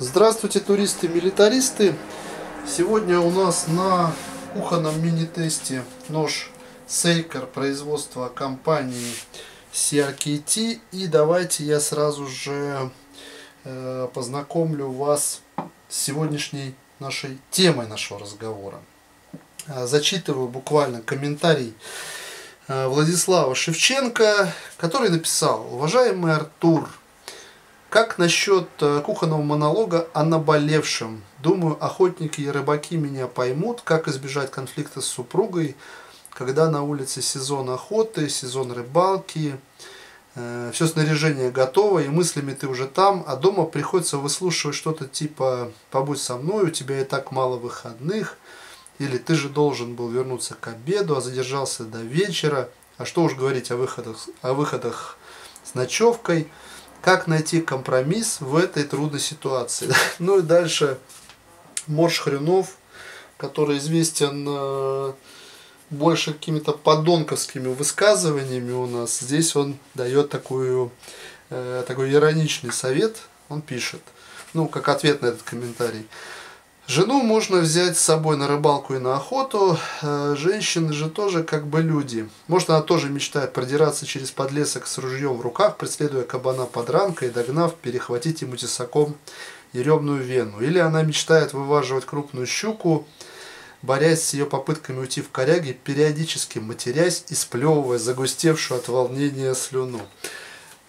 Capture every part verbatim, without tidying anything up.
Здравствуйте, туристы-милитаристы! Сегодня у нас на кухонном мини-тесте нож Сейкер производства компании си ар кей ти. И давайте я сразу же э, познакомлю вас с сегодняшней нашей темой нашего разговора. Зачитываю буквально комментарий Владислава Шевченко, который написал: уважаемый Артур, как насчет кухонного монолога о наболевшем? Думаю, охотники и рыбаки меня поймут, как избежать конфликта с супругой, когда на улице сезон охоты, сезон рыбалки, все снаряжение готово, и мыслями ты уже там, а дома приходится выслушивать что-то типа «побудь со мной, у тебя и так мало выходных», или «ты же должен был вернуться к обеду, а задержался до вечера», а что уж говорить о выходах, о выходах с ночевкой. Как найти компромисс в этой трудной ситуации? Ну и дальше Морж Хренов, который известен больше какими-то подонковскими высказываниями у нас. Здесь он дает такую, такой ироничный совет. Он пишет, ну как ответ на этот комментарий: жену можно взять с собой на рыбалку и на охоту. Женщины же тоже как бы люди. Может, она тоже мечтает продираться через подлесок с ружьем в руках, преследуя кабана подранкой и, догнав, перехватить ему тесаком еремную вену. Или она мечтает вываживать крупную щуку, борясь с ее попытками уйти в коряги, периодически матерясь и сплевывая загустевшую от волнения слюну.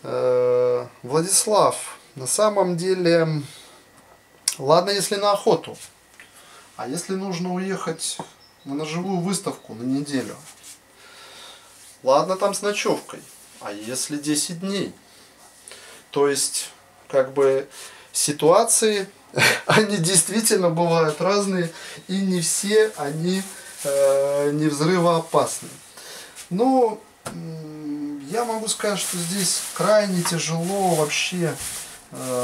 Владислав, на самом деле... Ладно, если на охоту, а если нужно уехать на ножевую выставку на неделю? Ладно, там с ночевкой, а если десять дней? То есть, как бы, ситуации, они действительно бывают разные, и не все они э, не взрывоопасны. Но э, я могу сказать, что здесь крайне тяжело вообще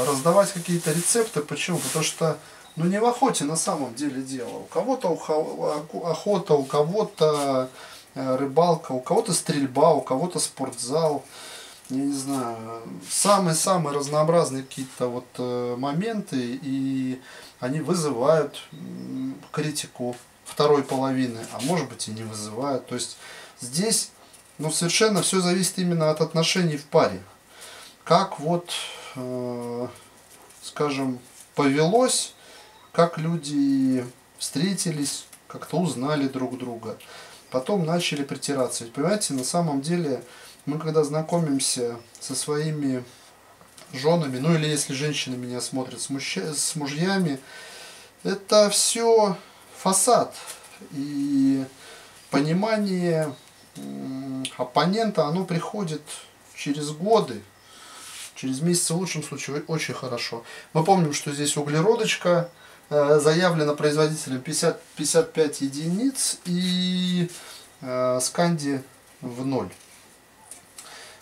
раздавать какие-то рецепты. Почему? Потому что ну не в охоте на самом деле дело. У кого-то охота, у кого-то рыбалка, у кого-то стрельба, у кого-то спортзал. Я не знаю, самые-самые разнообразные какие-то вот моменты, и они вызывают критику второй половины, а может быть и не вызывают. То есть здесь ну, совершенно все зависит именно от отношений в паре. Как вот, скажем, повелось, как люди встретились, как-то узнали друг друга, потом начали притираться. Ведь, понимаете, на самом деле мы, когда знакомимся со своими женами, ну или если женщины меня смотрят, с, мужч... с мужьями, это все фасад. И понимание оппонента, оно приходит через годы. Через месяц в лучшем случае очень хорошо. Мы помним, что здесь углеродочка заявлена производителем пятьдесят, пятьдесят пять единиц и сканди в ноль.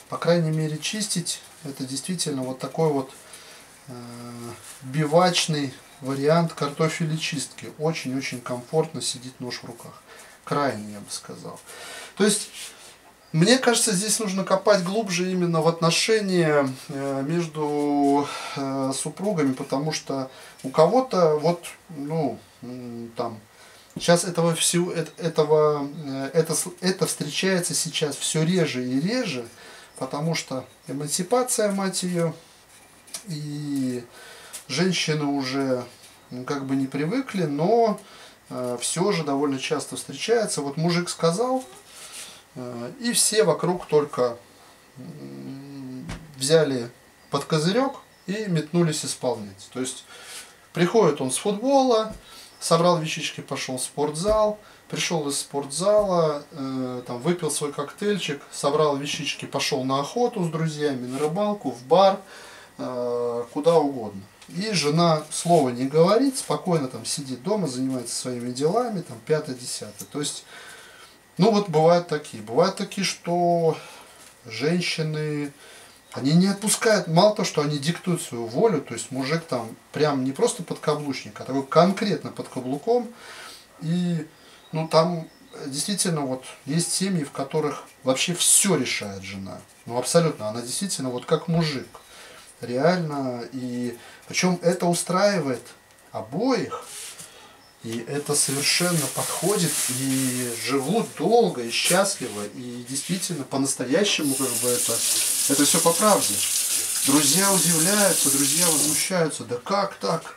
По крайней мере, чистить это действительно вот такой вот бивачный вариант картофелечистки. Очень-очень комфортно сидит нож в руках. Крайне, я бы сказал. То есть... мне кажется, здесь нужно копать глубже именно в отношения между супругами, потому что у кого-то вот, ну, там, сейчас этого всего, этого, это, это встречается сейчас все реже и реже, потому что эмансипация, мать ее, и женщины уже ну, как бы не привыкли, но все же довольно часто встречается. Вот мужик сказал... и все вокруг только взяли под козырек и метнулись исполнять. То есть приходит он с футбола, собрал вещички, пошел в спортзал, пришел из спортзала, там, выпил свой коктейльчик, собрал вещички, пошел на охоту с друзьями, на рыбалку, в бар, куда угодно. И жена слова не говорит, спокойно там сидит дома, занимается своими делами, там пятое-десятое. То есть... ну вот бывают такие, бывают такие, что женщины, они не отпускают, мало того, что они диктуют свою волю, то есть мужик там прям не просто подкаблучник, а такой конкретно под каблуком, и ну там действительно вот есть семьи, в которых вообще все решает жена, ну абсолютно, она действительно вот как мужик, реально. И причем это устраивает обоих. И это совершенно подходит, и живут долго и счастливо, и действительно по-настоящему как бы это, это все по правде. Друзья удивляются, друзья возмущаются, да как так?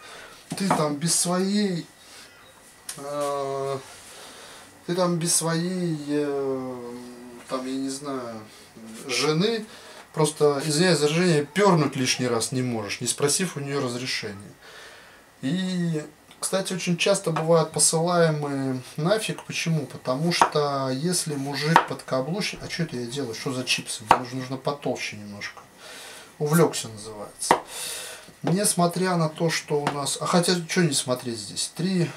Ты там без своей, э, ты там без своей, э, там я не знаю, жены, просто, извиняюсь за выражение, пернуть лишний раз не можешь, не спросив у нее разрешения. И... Кстати, очень часто бывают посылаемые нафиг. Почему? Потому что если мужик подкаблучник... А что это я делаю? Что за чипсы? Мне нужно, нужно потолще немножко. Увлекся, называется. Несмотря на то, что у нас... А хотя, что не смотреть здесь? три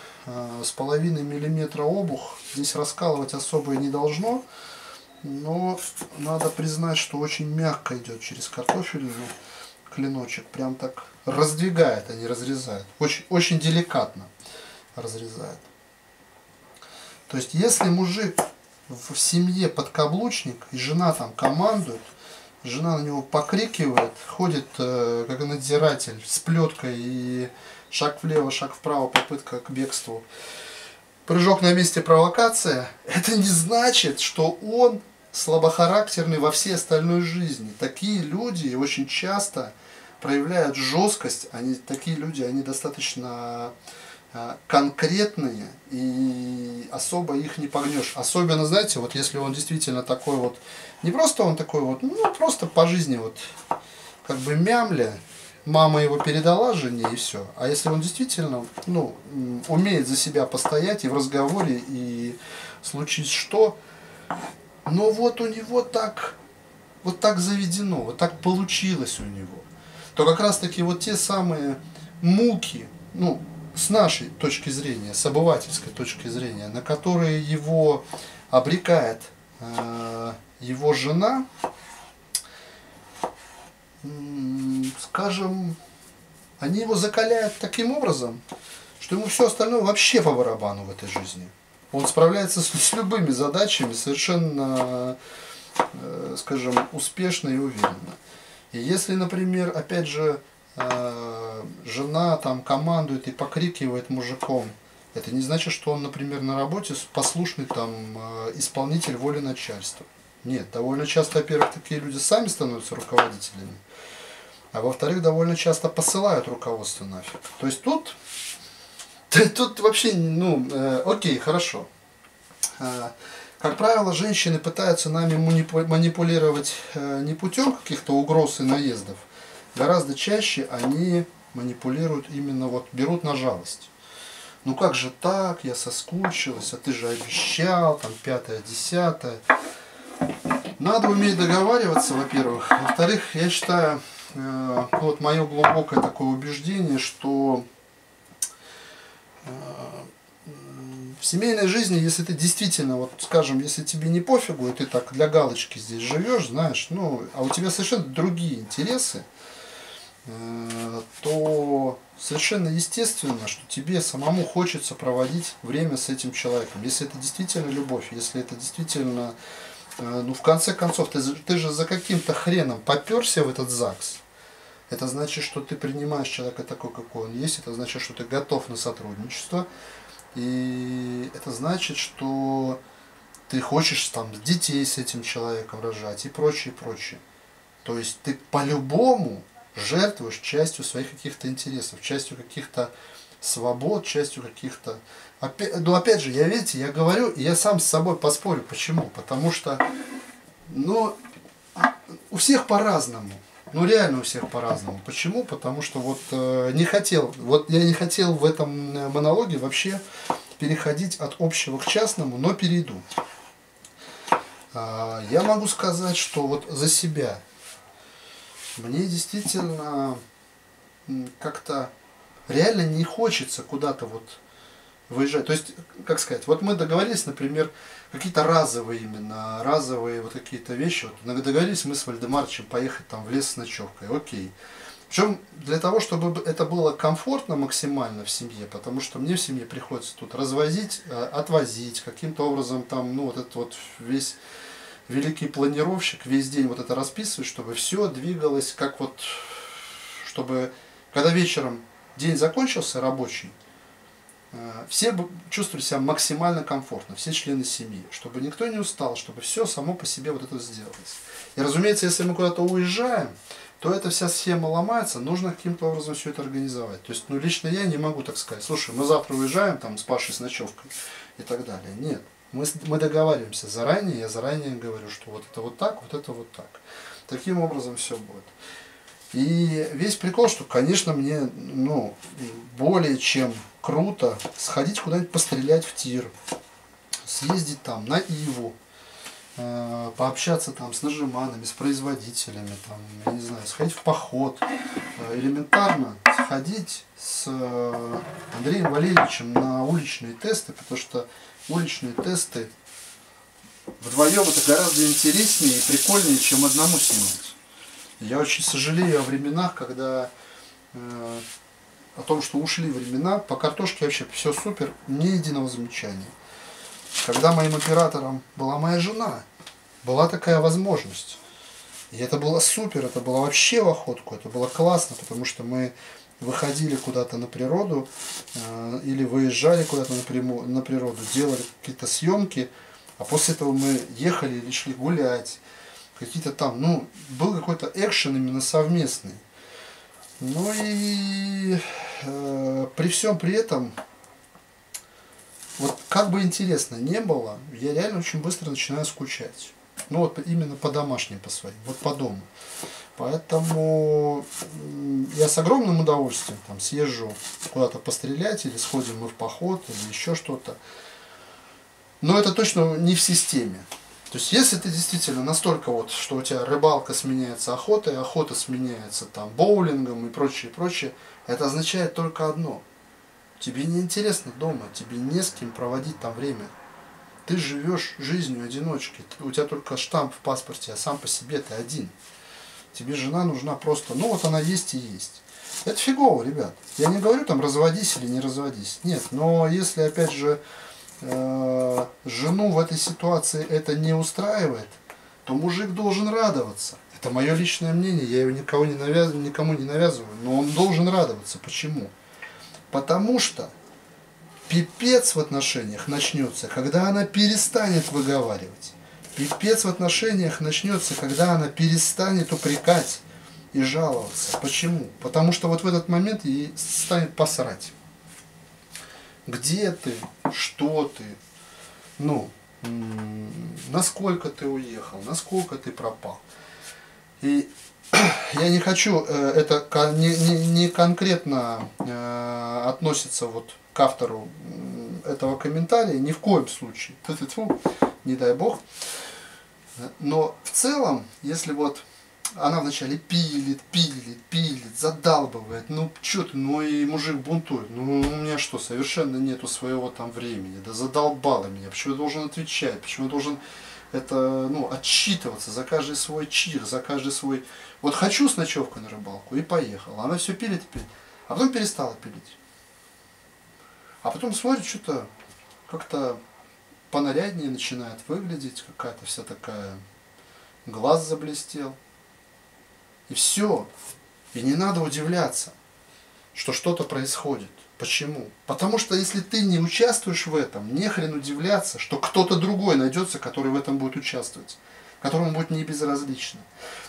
с половиной миллиметра обух. Здесь раскалывать особо и не должно. Но надо признать, что очень мягко идет через картофельную. Клиночек прям так раздвигает, а не разрезает. Очень, очень деликатно разрезает. То есть, если мужик в семье подкаблучник, и жена там командует, жена на него покрикивает, ходит э, как надзиратель с плеткой и шаг влево, шаг вправо, попытка к бегству, прыжок на месте, провокация, это не значит, что он слабохарактерны во всей остальной жизни. Такие люди очень часто проявляют жесткость. Они, такие люди, они достаточно э, конкретные, и особо их не погнешь. Особенно, знаете, вот если он действительно такой вот, не просто он такой вот, ну просто по жизни вот, как бы мямля, мама его передала жене и все. А если он действительно, ну, умеет за себя постоять и в разговоре, и случись что... Но вот у него так, вот так заведено, вот так получилось у него. То как раз таки вот те самые муки, ну, с нашей точки зрения, с обывательской точки зрения, на которые его обрекает э, его жена, э, скажем, они его закаляют таким образом, что ему все остальное вообще по барабану в этой жизни. Он справляется с, с любыми задачами совершенно, э, скажем, успешно и уверенно. И если, например, опять же, э, жена там командует и покрикивает мужиком, это не значит, что он, например, на работе послушный там э, исполнитель воли начальства. Нет, довольно часто, во-первых, такие люди сами становятся руководителями, а во-вторых, довольно часто посылают руководство нафиг. То есть тут... Тут вообще, ну, э, окей, хорошо. Э, как правило, женщины пытаются нами манипулировать э, не путем каких-то угроз и наездов. Гораздо чаще они манипулируют именно, вот, берут на жалость. Ну как же так, я соскучилась, а ты же обещал, там, пятое, десятое. Надо уметь договариваться, во-первых. Во-вторых, я считаю, э, вот мое глубокое такое убеждение, что... В семейной жизни, если ты действительно, вот скажем, если тебе не пофигу, и ты так для галочки здесь живешь, знаешь, ну, а у тебя совершенно другие интересы, э, то совершенно естественно, что тебе самому хочется проводить время с этим человеком. Если это действительно любовь, если это действительно, э, ну, в конце концов, ты, ты же за каким-то хреном попёрся в этот ЗАГС. Это значит, что ты принимаешь человека такой, какой он есть. Это значит, что ты готов на сотрудничество. И это значит, что ты хочешь там детей с этим человеком рожать и прочее, прочее. То есть ты по-любому жертвуешь частью своих каких-то интересов, частью каких-то свобод, частью каких-то... Ну опять же, я, видите, я говорю, и я сам с собой поспорю. Почему? Потому что, ну, у всех по-разному. Ну реально у всех по-разному. Почему? Потому что вот э, не хотел, вот я не хотел в этом монологе вообще переходить от общего к частному, но перейду. Э, я могу сказать, что вот за себя мне действительно как-то реально не хочется куда-то вот выезжать. То есть, как сказать, вот мы договорились, например, какие-то разовые именно, разовые вот какие-то вещи. Вот договорились мы с Вальдемарчем поехать там в лес с ночевкой, окей. Причем для того, чтобы это было комфортно максимально в семье, потому что мне в семье приходится тут развозить, отвозить, каким-то образом там, ну вот этот вот весь великий планировщик, весь день вот это расписывать, чтобы все двигалось как вот чтобы когда вечером день закончился рабочий, все чувствовали себя максимально комфортно, все члены семьи, чтобы никто не устал, чтобы все само по себе вот это сделалось. И разумеется, если мы куда-то уезжаем, то эта вся схема ломается, нужно каким-то образом все это организовать. То есть, ну, лично я не могу так сказать, слушай, мы завтра уезжаем, там, с Пашей, с ночевкой и так далее. Нет, мы, мы договариваемся заранее, я заранее говорю, что вот это вот так, вот это вот так. Таким образом все будет. И весь прикол, что, конечно, мне, ну, более чем круто сходить куда-нибудь пострелять в тир, съездить там на Иву, э, пообщаться там с нажиманами, с производителями, там, я не знаю, сходить в поход, э, элементарно сходить с э, Андреем Валерьевичем на уличные тесты, потому что уличные тесты вдвоем это гораздо интереснее и прикольнее, чем одному снимать. Я очень сожалею о временах, когда э, о том, что ушли времена, по картошке вообще все супер, ни единого замечания. Когда моим оператором была моя жена, была такая возможность. И это было супер, это было вообще в охотку, это было классно, потому что мы выходили куда-то на природу э, или выезжали куда-то на, на природу, делали какие-то съемки, а после этого мы ехали или шли гулять. Какие-то там, ну, был какой-то экшен именно совместный. Ну и э, при всем при этом, вот как бы интересно не было, я реально очень быстро начинаю скучать. Ну вот именно по домашней, по своей, вот по дому. Поэтому я с огромным удовольствием там съезжу куда-то пострелять, или сходим мы в поход, или еще что-то. Но это точно не в системе. То есть, если ты действительно настолько вот, что у тебя рыбалка сменяется охотой, охота сменяется там боулингом и прочее, прочее, это означает только одно. Тебе не интересно дома, тебе не с кем проводить там время. Ты живешь жизнью одиночки, у тебя только штамп в паспорте, а сам по себе ты один. Тебе жена нужна просто, ну вот она есть и есть. Это фигово, ребят. Я не говорю там разводись или не разводись, нет, но если опять же... жену в этой ситуации это не устраивает, то мужик должен радоваться. Это мое личное мнение, я его никого не навязываю, никому не навязываю, но он должен радоваться. Почему? Потому что пипец в отношениях начнется, когда она перестанет выговаривать. Пипец в отношениях начнется, когда она перестанет упрекать и жаловаться. Почему? Потому что вот в этот момент ей станет посрать. Где ты? Что ты? Ну, насколько ты уехал? Насколько ты пропал? И я не хочу, это не, не, не конкретно э, относится вот к автору этого комментария, ни в коем случае. Тьфу-тьфу, не дай бог. Но в целом, если вот она вначале пилит, пилит, пилит, задалбывает, ну что ты, ну и мужик бунтует, ну у меня что, совершенно нету своего там времени, да задолбало меня, почему я должен отвечать, почему я должен это, ну, отчитываться за каждый свой чих, за каждый свой, вот хочу с ночевкой на рыбалку и поехала, она все пилит, пилит, а потом перестала пилить, а потом смотрит, что-то как-то понаряднее начинает выглядеть, какая-то вся такая, глаз заблестел. И все. И не надо удивляться, что что-то происходит. Почему? Потому что если ты не участвуешь в этом, не хрен удивляться, что кто-то другой найдется, который в этом будет участвовать, которому будет не безразлично.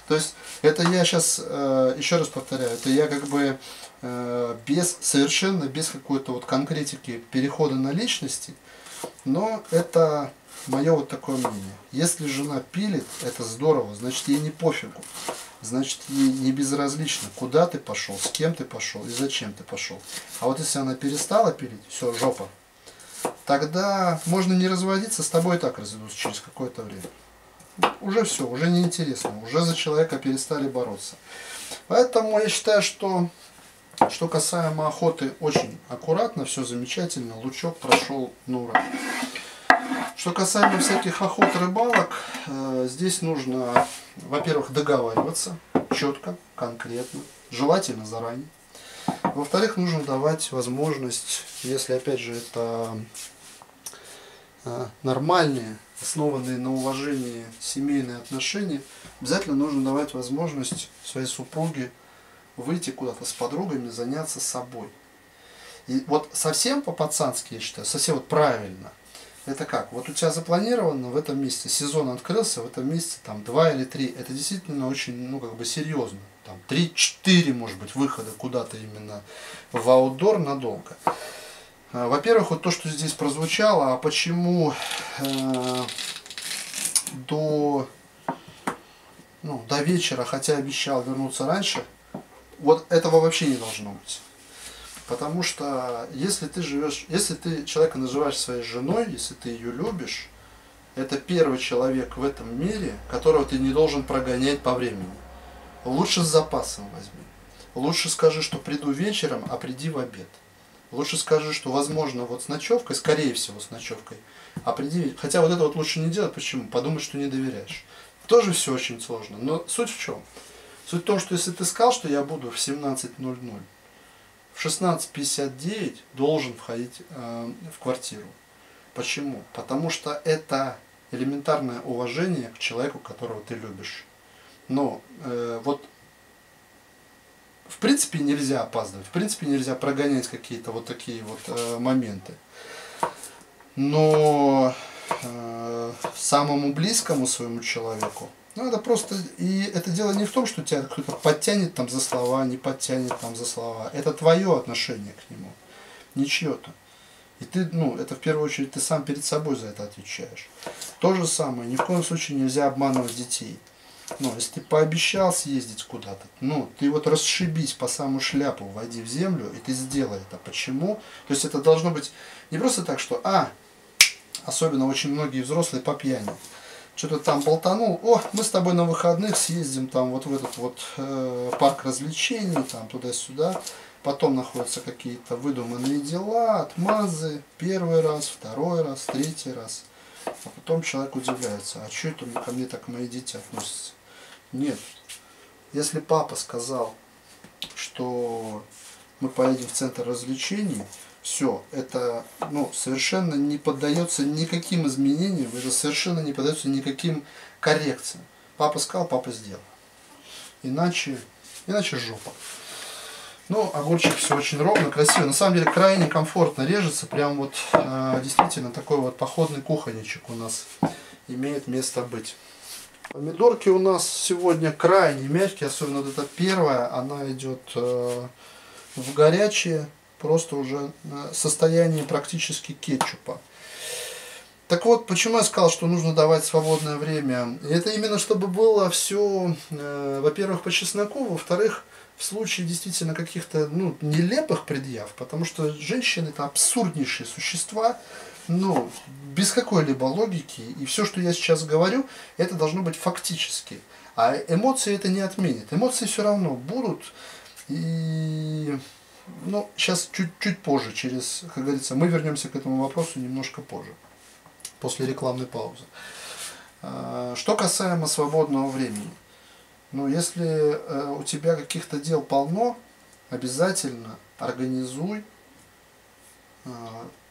То есть это я сейчас, еще раз повторяю, это я как бы без, совершенно без какой-то вот конкретики перехода на личности, но это... мое вот такое мнение. Если жена пилит, это здорово, значит ей не пофигу. Значит ей не безразлично, куда ты пошел, с кем ты пошел и зачем ты пошел. А вот если она перестала пилить, все, жопа. Тогда можно не разводиться, с тобой и так разведутся через какое-то время. Уже все, уже неинтересно, уже за человека перестали бороться. Поэтому я считаю, что что касаемо охоты, очень аккуратно, все замечательно, лучок прошел на ура. Что касаемо всяких охот, рыбалок, э, здесь нужно, во-первых, договариваться четко, конкретно, желательно заранее. Во-вторых, нужно давать возможность, если, опять же, это э, нормальные, основанные на уважении семейные отношения, обязательно нужно давать возможность своей супруге выйти куда-то с подругами, заняться собой. И вот совсем по-пацански, я считаю, совсем вот правильно, это как? Вот у тебя запланировано в этом месяце, сезон открылся, в этом месяце там два или три, это действительно очень, ну, как бы серьезно. Там три-четыре, может быть, выхода куда-то именно в аутдор надолго. Во-первых, вот то, что здесь прозвучало, а почему э, до, ну, до вечера, хотя обещал вернуться раньше, вот этого вообще не должно быть. Потому что если ты живешь, если ты человека называешь своей женой, если ты ее любишь, это первый человек в этом мире, которого ты не должен прогонять по времени. Лучше с запасом возьми. Лучше скажи, что приду вечером, а приди в обед. Лучше скажи, что возможно вот с ночевкой, скорее всего с ночевкой, а приди... Хотя вот это вот лучше не делать, почему? Подумать, что не доверяешь. Тоже все очень сложно, но суть в чем? Суть в том, что если ты сказал, что я буду в семнадцать ноль ноль, в шестнадцать пятьдесят девять должен входить э, в квартиру. Почему? Потому что это элементарное уважение к человеку, которого ты любишь. Но э, вот в принципе нельзя опаздывать, в принципе нельзя прогонять какие-то вот такие вот э, моменты. Но э, самому близкому своему человеку, ну, это просто, и это дело не в том, что тебя кто-то подтянет там за слова, не подтянет там за слова. Это твое отношение к нему, не чье-то. И ты, ну, это в первую очередь ты сам перед собой за это отвечаешь. То же самое, ни в коем случае нельзя обманывать детей. Ну, если ты пообещал съездить куда-то, ну, ты вот расшибись по самую шляпу, войди в землю, и ты сделай это. Почему? То есть это должно быть не просто так, что, а, особенно очень многие взрослые по пьяни. Что-то там болтанул, о, мы с тобой на выходных съездим там вот в этот вот э, парк развлечений, там туда-сюда. Потом находятся какие-то выдуманные дела, отмазы, первый раз, второй раз, третий раз. А потом человек удивляется, а что это ко мне так мои дети относятся? Нет. Если папа сказал, что мы поедем в центр развлечений, все, это, ну, совершенно не поддается никаким изменениям, это совершенно не поддается никаким коррекциям. Папа сказал, папа сделал. Иначе, иначе жопа. Ну, огурчик все очень ровно, красиво. На самом деле крайне комфортно режется. Прям вот э, действительно такой вот походный кухонечек у нас имеет место быть. Помидорки у нас сегодня крайне мягкие, особенно вот эта первая, она идет э, в горячее, просто уже состояние практически кетчупа. Так вот, почему я сказал, что нужно давать свободное время? Это именно чтобы было все, э, во-первых, по чесноку, во-вторых, в случае действительно каких-то, ну, нелепых предъяв, потому что женщины это абсурднейшие существа, но без какой-либо логики, и все, что я сейчас говорю, это должно быть фактически. А эмоции это не отменит. Эмоции все равно будут, и... Ну, сейчас чуть-чуть позже, через, как говорится, мы вернемся к этому вопросу немножко позже, после рекламной паузы. Что касаемо свободного времени. Ну, если у тебя каких-то дел полно, обязательно организуй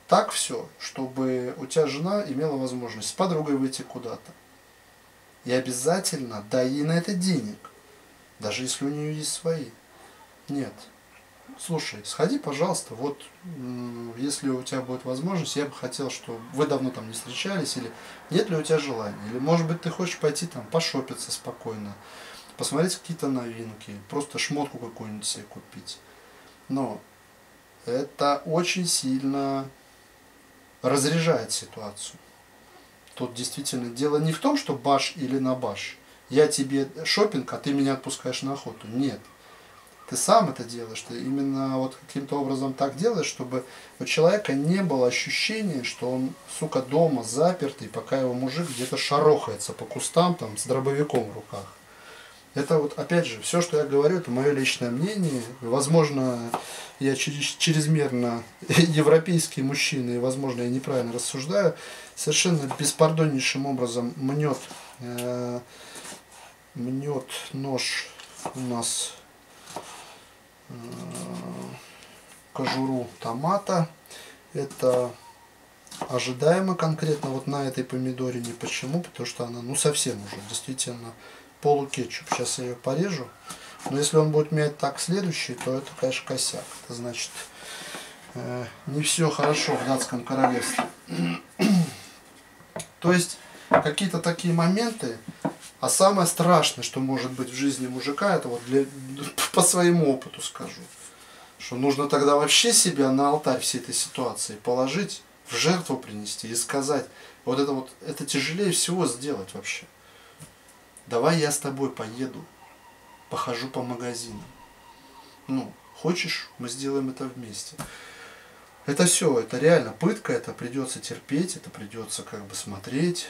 так все, чтобы у тебя жена имела возможность с подругой выйти куда-то. И обязательно дай ей на это денег, даже если у нее есть свои. Нет. Слушай, сходи, пожалуйста, вот если у тебя будет возможность, я бы хотел, чтобы вы давно там не встречались, или нет ли у тебя желания, или может быть ты хочешь пойти там пошопиться спокойно, посмотреть какие-то новинки, просто шмотку какую-нибудь себе купить. Но это очень сильно разряжает ситуацию. Тут действительно дело не в том, что баш или на баш. Я тебе шопинг, а ты меня отпускаешь на охоту. Нет. Ты сам это делаешь, ты именно вот каким-то образом так делаешь, чтобы у человека не было ощущения, что он, сука, дома запертый, пока его мужик где-то шарохается по кустам там с дробовиком в руках. Это вот, опять же, все, что я говорю, это мое личное мнение. Возможно, я чрезмерно европейские мужчины, и, возможно, я неправильно рассуждаю, совершенно беспардоннейшим образом мнет, э, мнет нож у нас... кожуру томата. Это ожидаемо конкретно вот на этой помидорине. Почему? Потому что она, ну, совсем уже действительно полукетчуп. Сейчас я ее порежу. Но если он будет менять так следующий, то это, конечно, косяк. Это значит, э, не все хорошо в датском королевстве. То есть какие-то такие моменты. А самое страшное, что может быть в жизни мужика, это вот для, по своему опыту скажу, что нужно тогда вообще себя на алтарь всей этой ситуации положить, в жертву принести и сказать, вот это вот, это тяжелее всего сделать вообще. Давай я с тобой поеду, похожу по магазинам. Ну, хочешь, мы сделаем это вместе. Это все, это реально пытка, это придется терпеть, это придется как бы смотреть,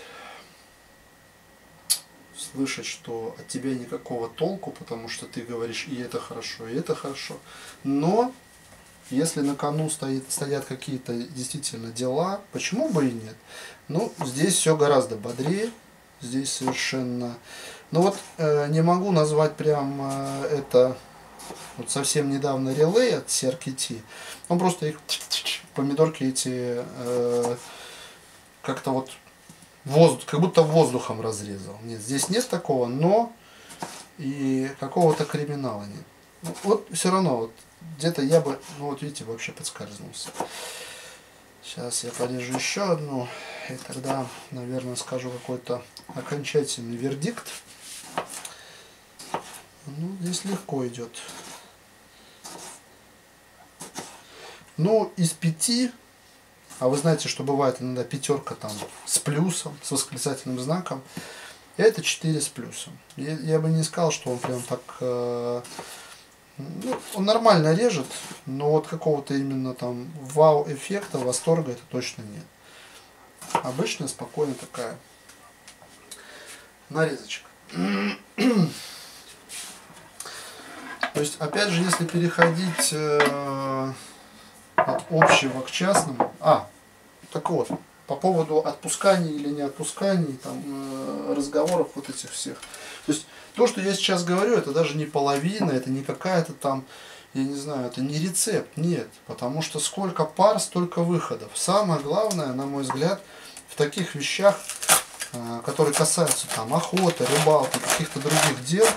слышать, что от тебя никакого толку, потому что ты говоришь и это хорошо, и это хорошо. Но если на кону стоит, стоят какие-то действительно дела, почему бы и нет? Ну, здесь все гораздо бодрее, здесь совершенно... Ну вот, э, не могу назвать прям э, это... Вот совсем недавно релей от си ар кей ти, он просто их, помидорки эти, э, как-то вот... Воздух, как будто воздухом разрезал. Нет, здесь нет такого, но и какого-то криминала нет. Вот все равно, вот где-то я бы, ну вот видите, вообще подскользнулся. Сейчас я порежу еще одну, и тогда, наверное, скажу какой-то окончательный вердикт. Ну, здесь легко идет. Ну, из пяти... А вы знаете, что бывает иногда пятерка там с плюсом, с восклицательным знаком. Это четыре с плюсом. Я, я бы не сказал, что он прям так... Э, ну, он нормально режет, но вот какого-то именно там вау-эффекта, восторга это точно нет. Обычная, спокойная такая нарезочка. То есть, опять же, если переходить... Э, от общего к частному. А, так вот, по поводу отпусканий или не отпусканий, там, э, разговоров вот этих всех. То есть, то, что я сейчас говорю, это даже не половина, это не какая-то там, я не знаю, это не рецепт, нет. Потому что сколько пар, столько выходов. Самое главное, на мой взгляд, в таких вещах, э, которые касаются там охоты, рыбалки, каких-то других дел,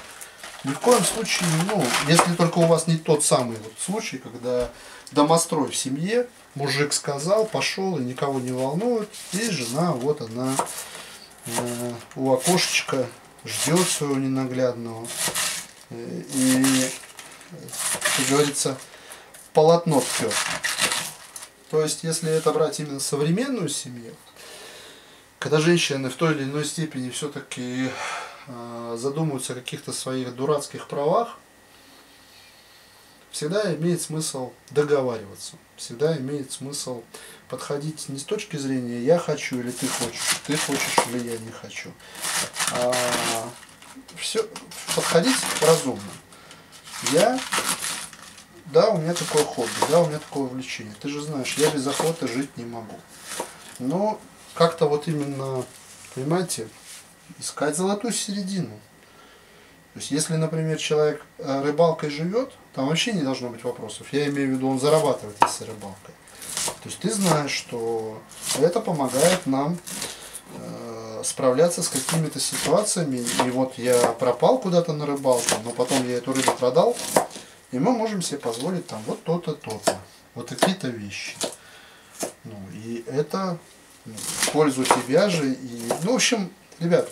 ни в коем случае, ну, если только у вас не тот самый вот случай, когда... Домострой в семье, мужик сказал, пошел, и никого не волнует. И жена, вот она э, у окошечка ждет своего ненаглядного. И, как говорится, полотно ткет. То есть, если это брать именно современную семью, когда женщины в той или иной степени все-таки э, задумываются о каких-то своих дурацких правах, всегда имеет смысл договариваться, всегда имеет смысл подходить не с точки зрения «я хочу» или «ты хочешь», «ты хочешь» или «я не хочу». А, все, подходить разумно. Я, да, у меня такое хобби, да, у меня такое увлечение. Ты же знаешь, я без охоты жить не могу. Но как-то вот именно, понимаете, искать золотую середину. То есть, если, например, человек рыбалкой живет, там вообще не должно быть вопросов. Я имею в виду, он зарабатывает, если рыбалкой. То есть, ты знаешь, что это помогает нам э, справляться с какими-то ситуациями. И вот я пропал куда-то на рыбалку, но потом я эту рыбу продал, и мы можем себе позволить там вот то-то, то-то. Вот какие-то вещи. Ну, и это в пользу тебя же. И... Ну, в общем, ребят...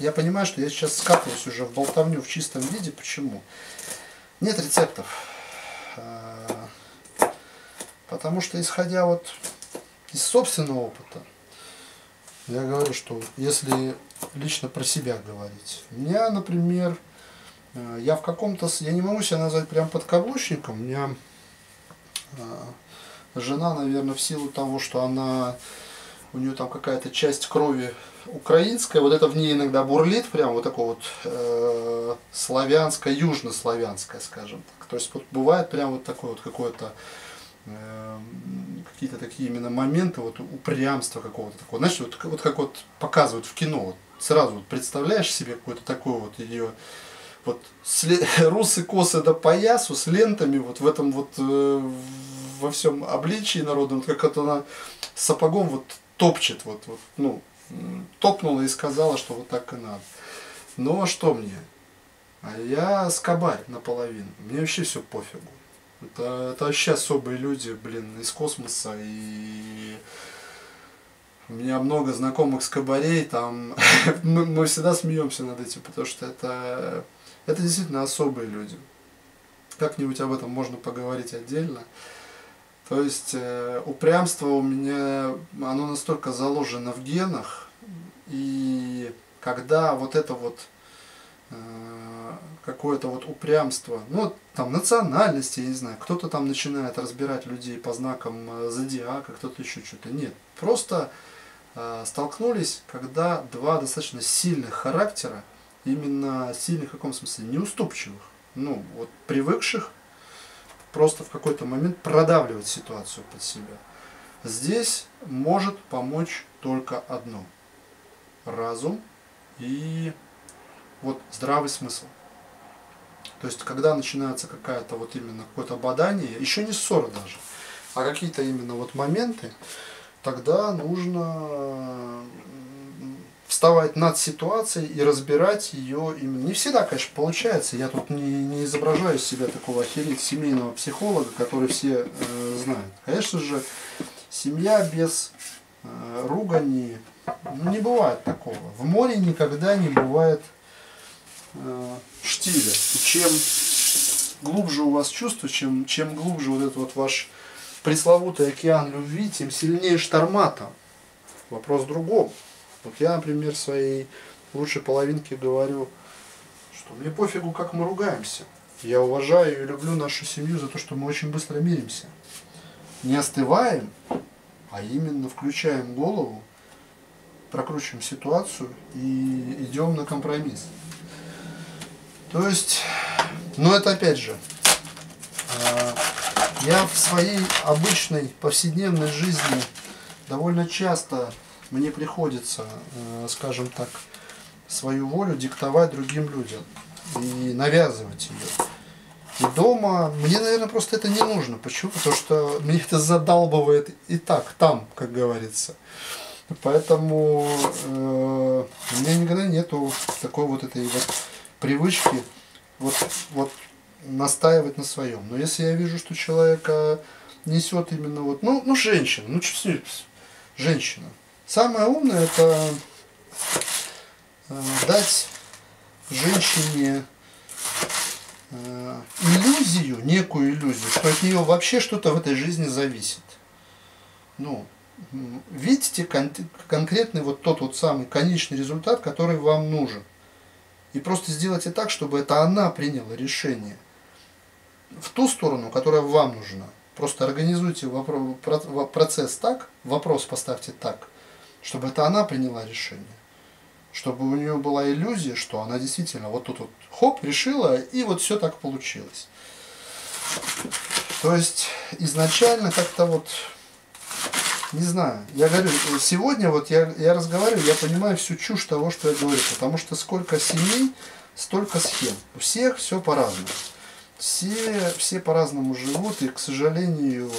Я понимаю, что я сейчас скатываюсь уже в болтовню в чистом виде. Почему? Нет рецептов. Потому что, исходя вот из собственного опыта, я говорю, что если лично про себя говорить, у меня, например, я в каком-то... Я не могу себя назвать прям подкаблучником. У меня жена, наверное, в силу того, что она... У нее там какая-то часть крови украинская, вот это в ней иногда бурлит, прям вот такое вот э, славянское, южнославянское, скажем так. То есть вот бывает прям вот такое вот какое-то, э, какие-то такие именно моменты, вот упрямство какого-то такого. Знаешь, вот, вот как вот показывают в кино, вот, сразу вот представляешь себе какую-то такую вот ее... Вот русы косы до поясу с лентами вот в этом вот э, во всем обличии народном, как это она сапогом вот топчет, вот, вот, ну, топнула и сказала, что вот так и надо. Но что мне? А я скобарь наполовину. Мне вообще все пофигу. Это, это вообще особые люди, блин, из космоса. И у меня много знакомых скобарей. Там мы, мы всегда смеемся над этим, потому что это, это действительно особые люди. Как-нибудь об этом можно поговорить отдельно. То есть э, упрямство у меня, оно настолько заложено в генах. И когда вот это вот какое-то вот упрямство, ну там национальности, я не знаю, кто-то там начинает разбирать людей по знакам зодиака, кто-то еще что-то. Нет, просто э, столкнулись, когда два достаточно сильных характера, именно сильных в каком смысле, неуступчивых, ну вот привыкших просто в какой-то момент продавливать ситуацию под себя. Здесь может помочь только одно: разум и вот здравый смысл. То есть, когда начинается какая-то вот именно какое-то бодание, еще не ссора даже, а какие-то именно вот моменты, тогда нужно вставать над ситуацией и разбирать ее именно. Не всегда, конечно, получается. Я тут не, не изображаю из себя такого охереть семейного психолога, который все э, знают. Конечно же, семья без э, ругани, ну, не бывает такого. В море никогда не бывает штиля. И чем глубже у вас чувство, чем, чем глубже вот этот вот ваш пресловутый океан любви, тем сильнее шторма там. Вопрос в другом. Вот я, например, своей лучшей половинке говорю, что мне пофигу, как мы ругаемся. Я уважаю и люблю нашу семью за то, что мы очень быстро миримся. Не остываем, а именно включаем голову, прокручиваем ситуацию и идем на компромисс. То есть, ну это опять же, я в своей обычной повседневной жизни довольно часто мне приходится, скажем так, свою волю диктовать другим людям и навязывать ее. И дома мне, наверное, просто это не нужно. Почему? Потому что меня это задалбывает и так, там, как говорится. Поэтому э, у меня никогда нету такой вот этой вот привычки вот, вот настаивать на своем. Но если я вижу, что человека несет именно вот, ну, ну женщина, ну что с ней, женщина. Самое умное — это э, дать женщине э, иллюзию, некую иллюзию, что от нее вообще что-то в этой жизни зависит. Ну, видите кон конкретный вот тот вот самый конечный результат, который вам нужен. И просто сделайте так, чтобы это она приняла решение в ту сторону, которая вам нужна. Просто организуйте процесс так, вопрос поставьте так, чтобы это она приняла решение. Чтобы у нее была иллюзия, что она действительно вот тут вот хоп, решила, и вот все так получилось. То есть изначально как-то вот... Не знаю, я говорю, сегодня вот я, я разговариваю, я понимаю всю чушь того, что я говорю, потому что сколько семей, столько схем. У всех все по-разному. Все, все по-разному живут, и, к сожалению,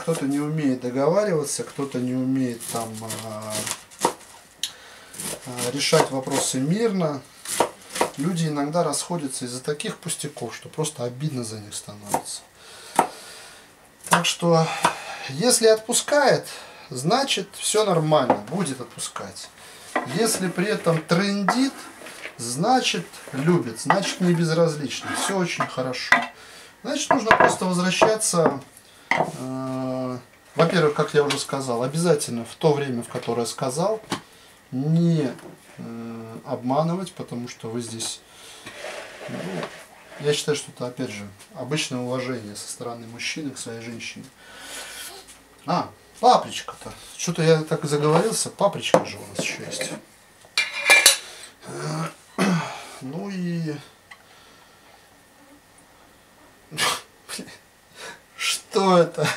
кто-то не умеет договариваться, кто-то не умеет там решать вопросы мирно. Люди иногда расходятся из-за таких пустяков, что просто обидно за них становится. Так что... Если отпускает, значит все нормально, будет отпускать. Если при этом трындит, значит любит, значит не безразлично, все очень хорошо. Значит нужно просто возвращаться, э, во-первых, как я уже сказал, обязательно в то время, в которое сказал, не э, обманывать, потому что вы здесь, ну, я считаю, что это опять же обычное уважение со стороны мужчины к своей женщине. А, папричка-то. Что-то я так заговорился. Папричка же у нас еще есть. Ну и... Что это?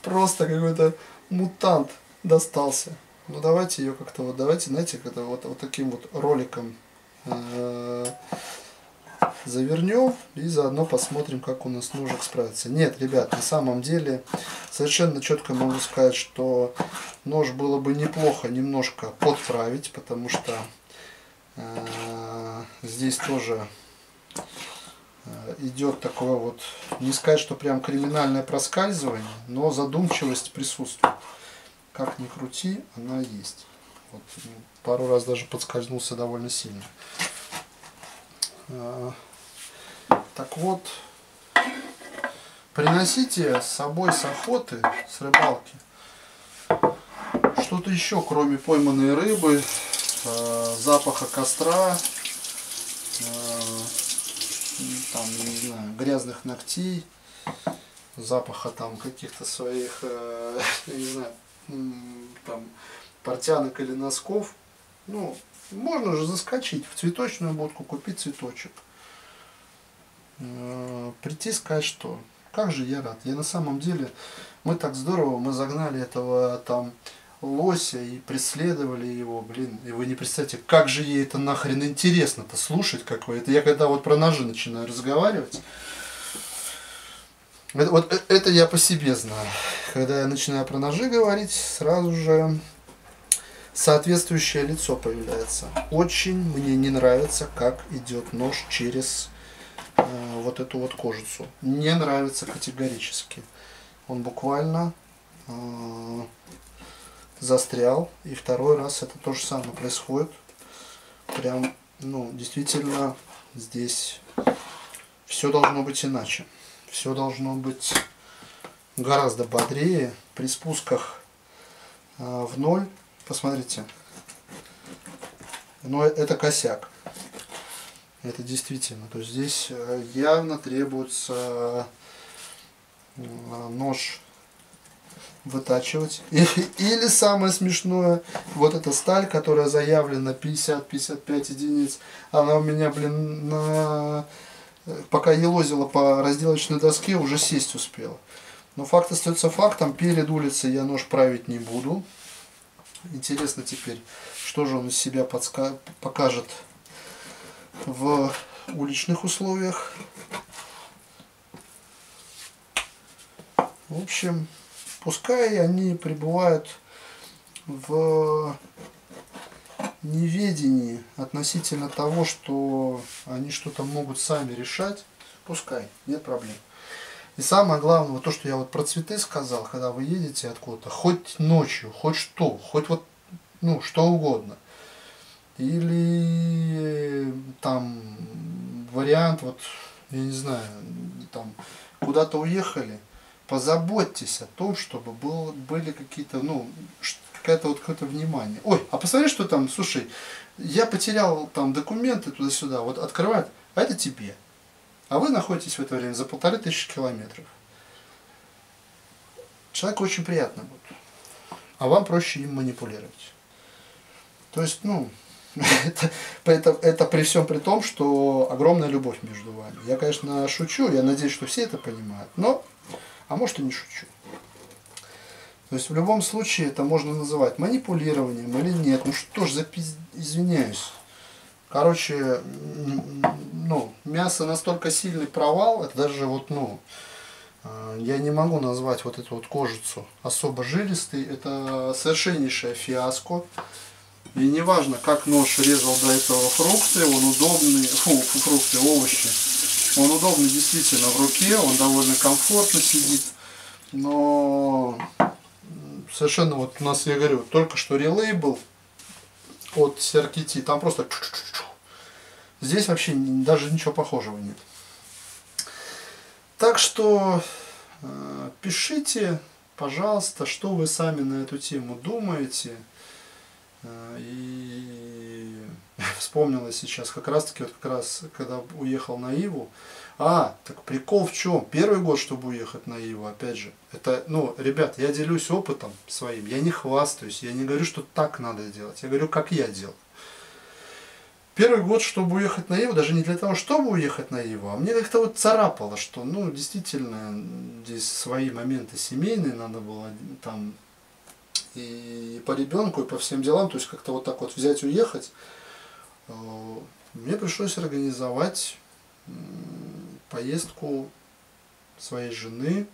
Просто какой-то мутант достался. Ну давайте ее как-то вот, давайте, знаете, как-то вот, вот таким вот роликом завернем и заодно посмотрим, как у нас ножик справится. Нет, ребят, на самом деле совершенно четко могу сказать, что нож было бы неплохо немножко подправить, потому что Здесь тоже идет такое вот, не сказать, что прям криминальное проскальзывание, но задумчивость присутствует. Как ни крути, она есть. Вот, пару раз даже подскользнулся довольно сильно. Так вот, приносите с собой с охоты, с рыбалки, что-то еще, кроме пойманной рыбы, запаха костра, там, не знаю, грязных ногтей, запаха там каких-то своих, не знаю, там, портянок или носков. Ну, можно же заскочить в цветочную будку, купить цветочек. Прийти сказать, что как же я рад. Я на самом деле, мы так здорово, мы загнали этого там лося и преследовали его, блин, и вы не представьте, как же ей это нахрен интересно-то слушать, как вы это. Я когда вот про ножи начинаю разговаривать, это, вот это я по себе знаю. Когда я начинаю про ножи говорить, сразу же соответствующее лицо появляется. Очень мне не нравится, как идет нож через э, вот эту вот кожицу. Не нравится категорически. Он буквально э, застрял. И второй раз это то же самое происходит. Прям, ну, действительно, здесь все должно быть иначе. Все должно быть гораздо бодрее. При спусках э, в ноль. Посмотрите, но это косяк, это действительно, то есть здесь явно требуется нож вытачивать. Или самое смешное, вот эта сталь, которая заявлена пятьдесят — пятьдесят пять единиц, она у меня, блин, на... пока елозила по разделочной доске, уже сесть успела. Но факт остается фактом, перед улицей я нож править не буду. Интересно теперь, что же он из себя подска... покажет в уличных условиях. В общем, пускай они пребывают в неведении относительно того, что они что-то могут сами решать. Пускай, нет проблем. И самое главное, то, что я вот про цветы сказал, когда вы едете откуда-то, хоть ночью, хоть что, хоть вот, ну, что угодно. Или там вариант, вот, я не знаю, там, куда-то уехали, позаботьтесь о том, чтобы был, были какие-то, ну, какое-то вот какое-то внимание. Ой, а посмотри, что там, слушай, я потерял там документы туда-сюда, вот открывают, а это тебе. А вы находитесь в это время за полторы тысячи километров. Человеку очень приятно будет. А вам проще им манипулировать. То есть, ну, это, это, это при всем при том, что огромная любовь между вами. Я, конечно, шучу, я надеюсь, что все это понимают. Но, а может и не шучу. То есть, в любом случае, это можно называть манипулированием или нет. Ну что ж за пиз... извиняюсь. Короче, ну, мясо настолько сильный провал, это даже вот, ну, я не могу назвать вот эту вот кожицу особо жилистой. Это совершеннейшая фиаско. И неважно, как нож резал до этого фрукты, он удобный, фу, фрукты, овощи. Он удобный действительно в руке, он довольно комфортно сидит. Но совершенно вот у нас, я говорю, только что релейбл от си ар кей ти, там просто... Здесь вообще даже ничего похожего нет. Так что э, пишите, пожалуйста, что вы сами на эту тему думаете. Э, и вспомнила сейчас как раз-таки, вот как раз, когда уехал на Иву. А, так прикол в чем? Первый год, чтобы уехать на Иву, опять же. Это, ну, ребят, я делюсь опытом своим, я не хвастаюсь, я не говорю, что так надо делать. Я говорю, как я делал. Первый год, чтобы уехать на Иву, даже не для того, чтобы уехать на Иву, а мне как-то вот царапало, что, ну, действительно, здесь свои моменты семейные надо было там и по ребенку, и по всем делам, то есть как-то вот так вот взять, уехать. Мне пришлось организовать поездку своей жены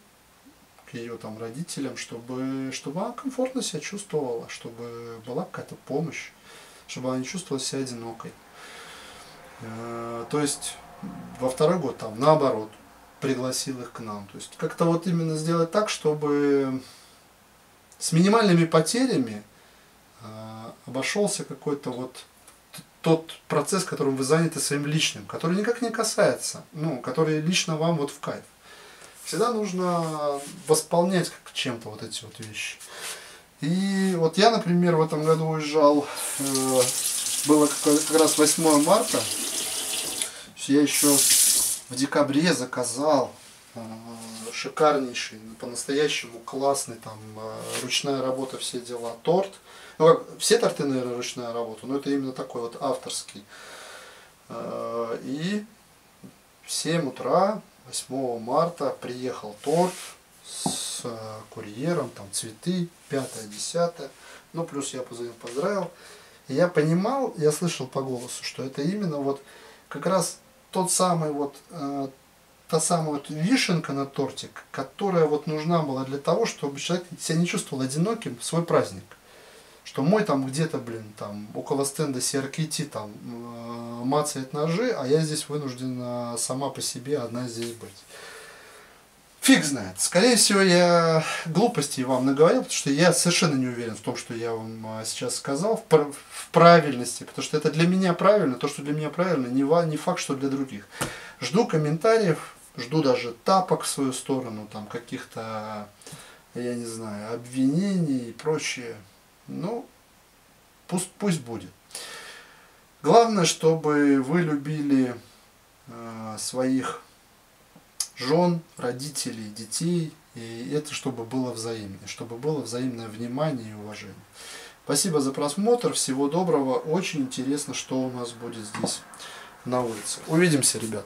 к ее там родителям, чтобы, чтобы она комфортно себя чувствовала, чтобы была какая-то помощь, чтобы она не чувствовала себя одинокой. То есть во второй год там наоборот пригласил их к нам. То есть как-то вот именно сделать так, чтобы с минимальными потерями обошелся какой-то вот тот процесс, которым вы заняты своим личным, который никак не касается, ну, который лично вам вот в кайф. Всегда нужно восполнять как чем-то вот эти вот вещи. И вот я, например, в этом году уезжал, э, было как, как раз восьмое марта, я еще в декабре заказал э, шикарнейший, по-настоящему классный, там, э, ручная работа, все дела, торт. Ну, как, все торты, наверное, ручная работа, но это именно такой вот авторский. Э, и в семь утра, восьмого марта, приехал торт с курьером, там цветы, пятое, десятое. Ну, плюс я позвонил, поздравил. И я понимал, я слышал по голосу, что это именно вот как раз тот самый вот, э, та самая вот вишенка на торте, которая вот нужна была для того, чтобы человек себя не чувствовал одиноким в свой праздник. Что мой там где-то, блин, там около стенда си ар кей ти там э, мацает ножи, а я здесь вынуждена сама по себе одна здесь быть. Фиг знает. Скорее всего, я глупостей вам наговорил, потому что я совершенно не уверен в том, что я вам сейчас сказал, в правильности. Потому что это для меня правильно, то, что для меня правильно, не факт, что для других. Жду комментариев, жду даже тапок в свою сторону, там каких-то, я не знаю, обвинений и прочее. Ну, пусть, пусть будет. Главное, чтобы вы любили э, своих жен, родителей, детей, и это чтобы было взаимно, чтобы было взаимное внимание и уважение. Спасибо за просмотр, всего доброго, очень интересно, что у нас будет здесь на улице. Увидимся, ребят!